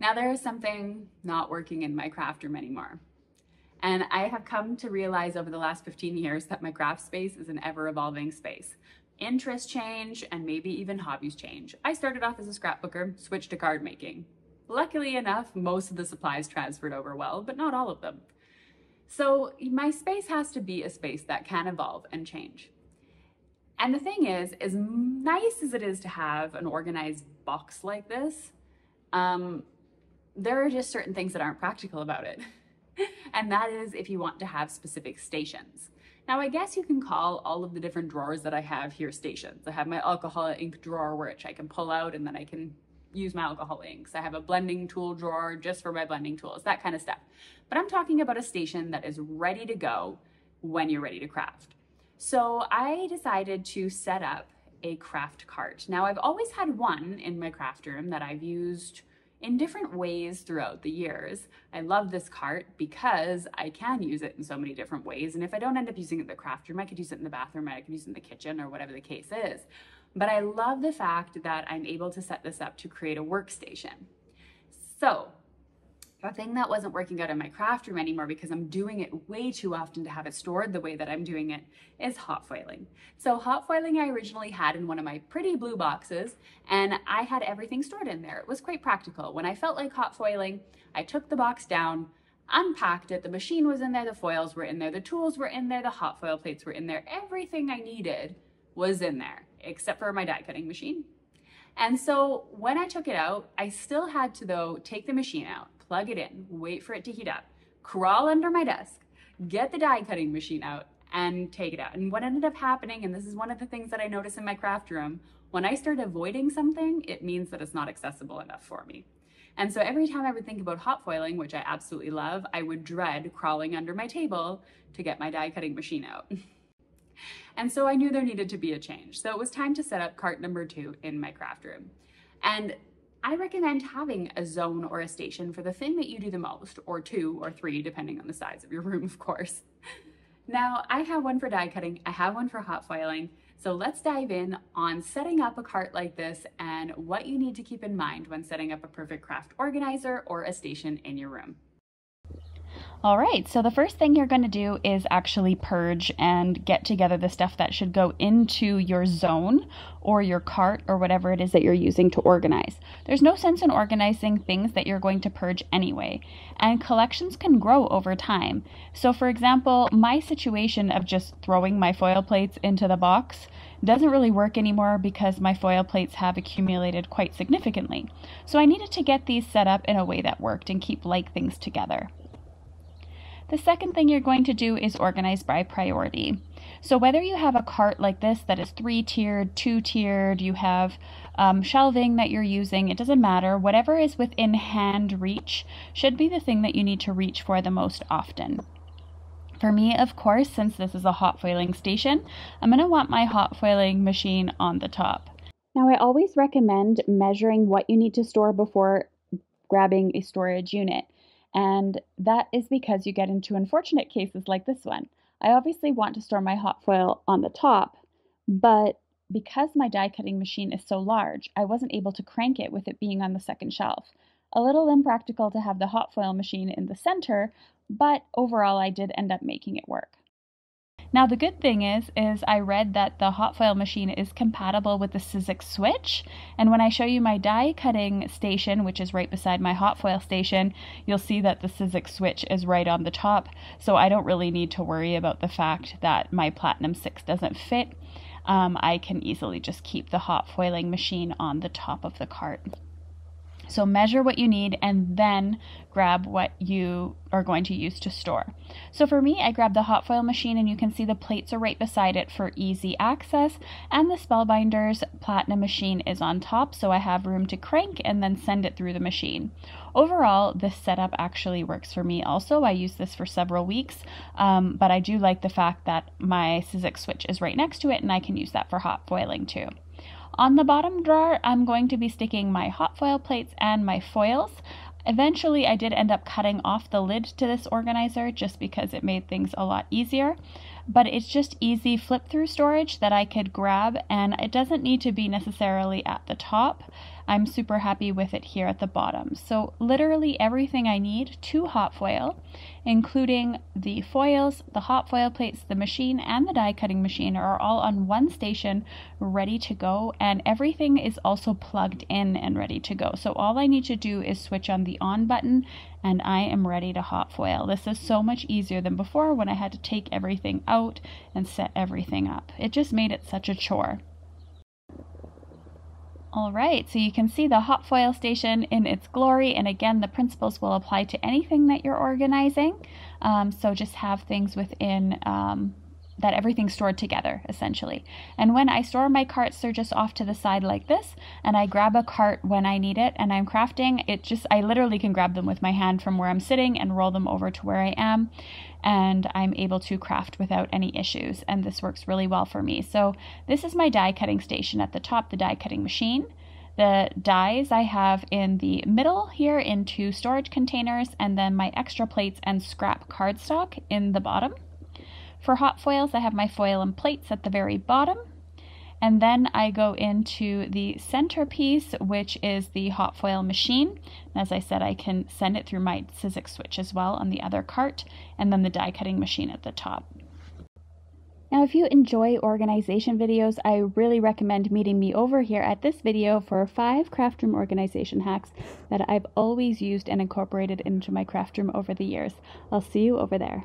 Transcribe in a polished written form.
Now there is something not working in my craft room anymore. And I have come to realize over the last 15 years that my craft space is an ever-evolving space. Interests change and maybe even hobbies change. I started off as a scrapbooker, switched to card making. Luckily enough, most of the supplies transferred over well, but not all of them. So my space has to be a space that can evolve and change. And the thing is, as nice as it is to have an organized box like this, there are just certain things that aren't practical about it. And that is if you want to have specific stations. Now, I guess you can call all of the different drawers that I have here stations. I have my alcohol ink drawer, which I can pull out and then I can use my alcohol inks. I have a blending tool drawer just for my blending tools, that kind of stuff. But I'm talking about a station that is ready to go when you're ready to craft. So I decided to set up a craft cart. Now, I've always had one in my craft room that I've used in different ways throughout the years. I love this cart because I can use it in so many different ways. And if I don't end up using it in the craft room, I could use it in the bathroom, I could use it in the kitchen or whatever the case is. But I love the fact that I'm able to set this up to create a workstation. So the thing that wasn't working out in my craft room anymore, because I'm doing it way too often to have it stored the way that I'm doing it, is hot foiling. So hot foiling I originally had in one of my pretty blue boxes, and I had everything stored in there. It was quite practical. When I felt like hot foiling, I took the box down, unpacked it, the machine was in there, the foils were in there, the tools were in there, the hot foil plates were in there, everything I needed was in there, except for my die cutting machine. And so when I took it out, I still had to, though, take the machine out, plug it in, wait for it to heat up, crawl under my desk, get the die cutting machine out, and take it out. And what ended up happening, and this is one of the things that I notice in my craft room, when I start avoiding something, it means that it's not accessible enough for me. And so every time I would think about hot foiling, which I absolutely love, I would dread crawling under my table to get my die cutting machine out. And so I knew there needed to be a change. So it was time to set up cart number 2 in my craft room. And I recommend having a zone or a station for the thing that you do the most, or 2 or 3, depending on the size of your room, of course. Now, I have one for die cutting, I have one for hot foiling. So let's dive in on setting up a cart like this and what you need to keep in mind when setting up a perfect craft organizer or a station in your room. All right, so the first thing you're going to do is actually purge and get together the stuff that should go into your zone or your cart or whatever it is that you're using to organize. There's no sense in organizing things that you're going to purge anyway, and collections can grow over time. So for example, my situation of just throwing my foil plates into the box doesn't really work anymore because my foil plates have accumulated quite significantly. So I needed to get these set up in a way that worked and keep like things together. The second thing you're going to do is organize by priority. So whether you have a cart like this that is 3-tiered, 2-tiered, you have shelving that you're using, it doesn't matter. Whatever is within hand reach should be the thing that you need to reach for the most often. For me, of course, since this is a hot foiling station, I'm going to want my hot foiling machine on the top. Now, I always recommend measuring what you need to store before grabbing a storage unit. And that is because you get into unfortunate cases like this one. I obviously want to store my hot foil on the top, but because my die cutting machine is so large, I wasn't able to crank it with it being on the second shelf. A little impractical to have the hot foil machine in the center, but overall I did end up making it work. Now the good thing is I read that the hot foil machine is compatible with the Sizzix switch, and when I show you my die cutting station, which is right beside my hot foil station, you'll see that the Sizzix switch is right on the top, so I don't really need to worry about the fact that my Platinum 6 doesn't fit. I can easily just keep the hot foiling machine on the top of the cart. So measure what you need and then grab what you are going to use to store. So for me, I grabbed the hot foil machine, and you can see the plates are right beside it for easy access, and the Spellbinders Platinum machine is on top, so I have room to crank and then send it through the machine. Overall, this setup actually works for me also. I use this for several weeks, but I do like the fact that my Sizzix switch is right next to it, and I can use that for hot foiling too. On the bottom drawer, I'm going to be sticking my hot foil plates and my foils. Eventually, I did end up cutting off the lid to this organizer just because it made things a lot easier, but it's just easy flip-through storage that I could grab, and it doesn't need to be necessarily at the top. I'm super happy with it here at the bottom. So literally everything I need to hot foil, including the foils, the hot foil plates, the machine, and the die cutting machine are all on one station ready to go, and everything is also plugged in and ready to go. So all I need to do is switch on the on button and I am ready to hot foil. This is so much easier than before when I had to take everything out and set everything up. It just made it such a chore. Alright, so you can see the hot foil station in its glory, and again the principles will apply to anything that you're organizing, so just have things within that everything's stored together essentially. And when I store my carts, they're just off to the side like this, and I grab a cart when I need it and I'm crafting. It just, I literally can grab them with my hand from where I'm sitting and roll them over to where I am, and I'm able to craft without any issues, and this works really well for me. So this is my die cutting station at the top, the die cutting machine. The dies I have in the middle here in two storage containers, and then my extra plates and scrap cardstock in the bottom. For hot foils, I have my foil and plates at the very bottom, and then I go into the centerpiece, which is the hot foil machine. And as I said, I can send it through my Sizzix switch as well on the other cart, and then the die cutting machine at the top. Now, if you enjoy organization videos, I really recommend meeting me over here at this video for 5 craft room organization hacks that I've always used and incorporated into my craft room over the years. I'll see you over there.